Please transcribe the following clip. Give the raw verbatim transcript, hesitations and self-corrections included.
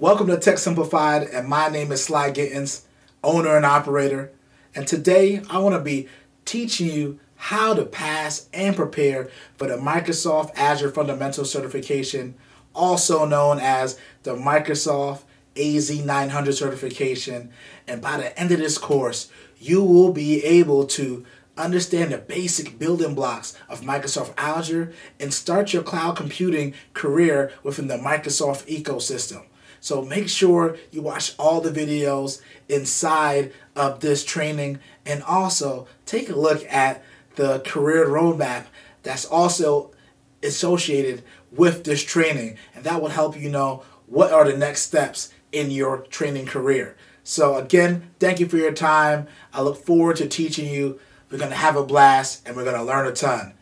Welcome to Tech Simplified, and my name is Sly Gittens, owner and operator, and today I want to be teaching you how to pass and prepare for the Microsoft Azure Fundamental Certification, also known as the Microsoft A Z nine hundred certification. And by the end of this course, you will be able to understand the basic building blocks of Microsoft Azure and start your cloud computing career within the Microsoft ecosystem. So make sure you watch all the videos inside of this training, and also take a look at the career roadmap that's also associated with this training, and that will help you know what are the next steps in your training career. So again, thank you for your time. I look forward to teaching you. We're going to have a blast, and we're going to learn a ton.